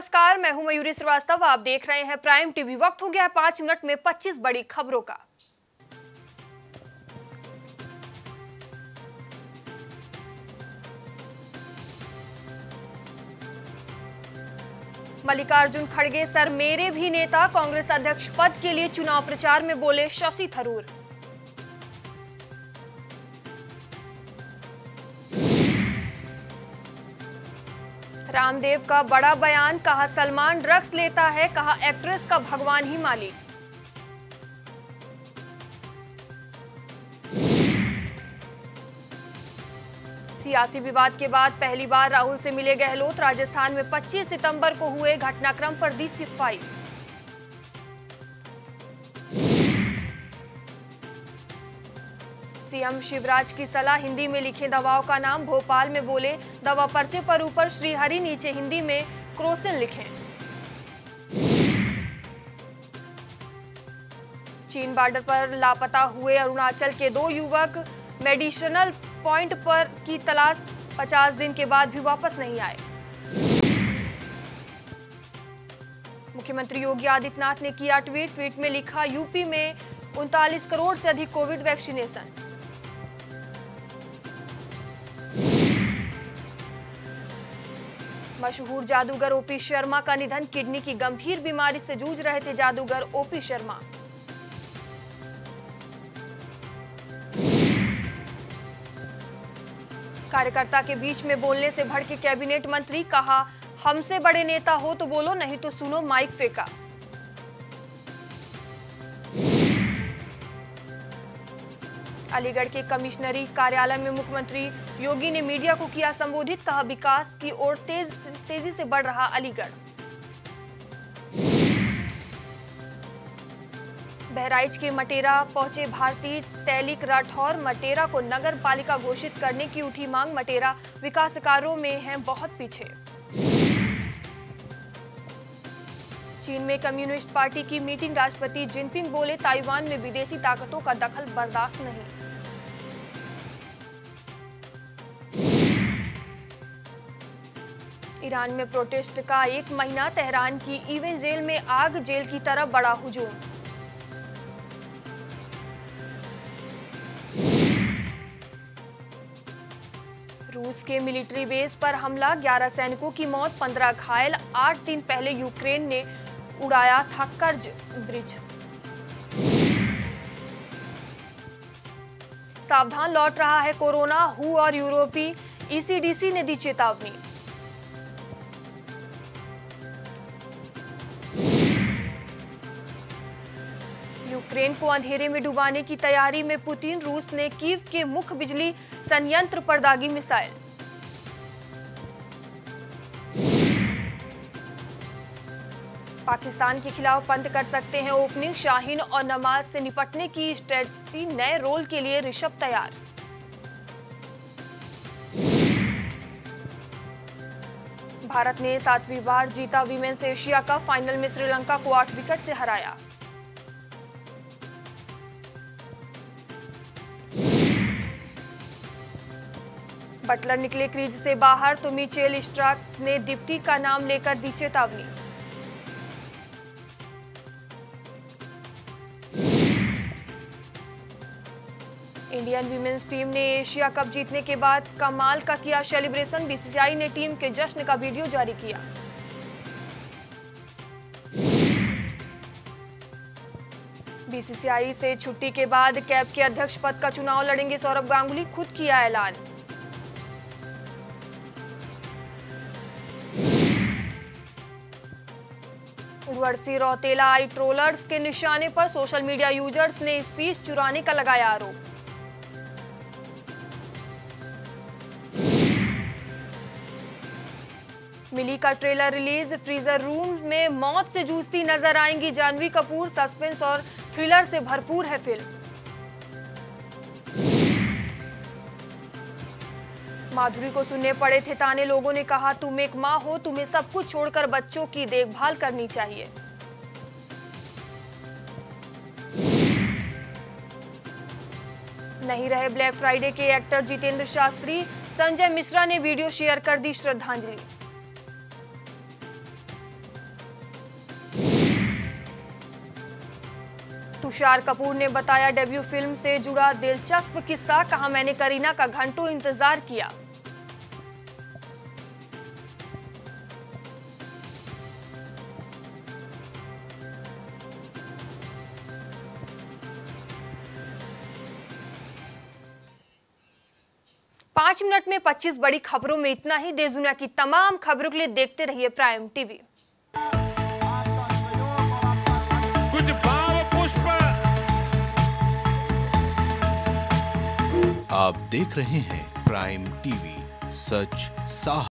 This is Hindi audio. नमस्कार, मैं हूं मयूरी श्रीवास्तव। आप देख रहे हैं प्राइम टीवी। वक्त हो गया है 5 मिनट में 25 बड़ी खबरों का। मल्लिकार्जुन खड़गे सर मेरे भी नेता, कांग्रेस अध्यक्ष पद के लिए चुनाव प्रचार में बोले शशि थरूर। रामदेव का बड़ा बयान, कहा सलमान ड्रग्स लेता है, कहा एक्ट्रेस का भगवान ही मालिक। सियासी विवाद के बाद पहली बार राहुल से मिले गहलोत, राजस्थान में 25 सितंबर को हुए घटनाक्रम पर दी सफाई। सीएम शिवराज की सलाह, हिंदी में लिखे दवाओं का नाम, भोपाल में बोले दवा पर्चे पर ऊपर श्रीहरि, नीचे हिंदी में क्रोसिन लिखें। चीन बॉर्डर पर लापता हुए अरुणाचल के 2 युवक, मेडिसिनल पॉइंट पर की तलाश, 50 दिन के बाद भी वापस नहीं आए। मुख्यमंत्री योगी आदित्यनाथ ने किया ट्वीट में लिखा यूपी में 39 करोड़ से अधिक कोविड वैक्सीनेशन। मशहूर जादूगर ओपी शर्मा का निधन, किडनी की गंभीर बीमारी से जूझ रहे थे जादूगर ओपी शर्मा। कार्यकर्ता के बीच में बोलने से भड़के कैबिनेट मंत्री, कहा हमसे बड़े नेता हो तो बोलो, नहीं तो सुनो। माइक फेंका। अलीगढ़ के कमिश्नरी कार्यालय में मुख्यमंत्री योगी ने मीडिया को किया संबोधित, कहा विकास की ओर तेजी से बढ़ रहा अलीगढ़। बहराइच के मटेरा पहुंचे भारतीय तैलिक राठौर, मटेरा को नगर पालिका घोषित करने की उठी मांग, मटेरा विकास कार्यों में है बहुत पीछे। चीन में कम्युनिस्ट पार्टी की मीटिंग, राष्ट्रपति जिनपिंग बोले ताइवान में विदेशी ताकतों का दखल बर्दाश्त नहीं। ईरान में प्रोटेस्ट का 1 महीना, तेहरान की ईवे जेल में आग, जेल की तरह बड़ा हुजूम। रूस के मिलिट्री बेस पर हमला, 11 सैनिकों की मौत, 15 घायल। 8 दिन पहले यूक्रेन ने उड़ाया था कर्ज ब्रिज। सावधान लौट रहा है कोरोना, हु और यूरोपीय ईसीडीसी ने दी चेतावनी। यूक्रेन को अंधेरे में डुबाने की तैयारी में पुतिन, रूस ने कीव के मुख्य बिजली संयंत्र पर दागी मिसाइल। पाकिस्तान के खिलाफ पंत कर सकते हैं ओपनिंग, शाहीन और नमाज से निपटने की स्ट्रेटजी, नए रोल के लिए रिशभ तैयार। भारत ने 7वीं बार जीता वीमेंस एशिया कप, फाइनल में श्रीलंका को 8 विकेट से हराया। बटलर निकले क्रीज से बाहर, तुमी चेल ने डिप्टी का नाम लेकर दी चेतावनी। इंडियन वीमेंस टीम ने एशिया कप जीतने के बाद कमाल का किया सेलिब्रेशन, बीसीसीआई ने टीम के जश्न का वीडियो जारी किया। बीसीसीआई से छुट्टी के बाद कैब के अध्यक्ष पद का चुनाव लड़ेंगे सौरभ गांगुली, खुद किया ऐलान। उर्वशी रौतेला आई ट्रोलर्स के निशाने पर, सोशल मीडिया यूजर्स ने स्पीच चुराने का लगाया आरोप। मिली का ट्रेलर रिलीज, फ्रीजर रूम में मौत से जूझती नजर आएंगी जाह्नवी कपूर, सस्पेंस और थ्रिलर से भरपूर है फिल्म। माधुरी को सुनने पड़े थे ताने, लोगों ने कहा तुम एक माँ हो, तुम्हें सब कुछ छोड़कर बच्चों की देखभाल करनी चाहिए। नहीं रहे ब्लैक फ्राइडे के एक्टर जितेंद्र शास्त्री, संजय मिश्रा ने वीडियो शेयर कर दी श्रद्धांजलि। तुषार कपूर ने बताया डेब्यू फिल्म से जुड़ा दिलचस्प किस्सा। कहा, मैंने करीना का घंटों इंतजार किया। पांच मिनट में 25 बड़ी खबरों में इतना ही। देश दुनिया की तमाम खबरों के लिए देखते रहिए प्राइम टीवी। कुछ भाव पुष्प आप देख रहे हैं प्राइम टीवी, सच साहस।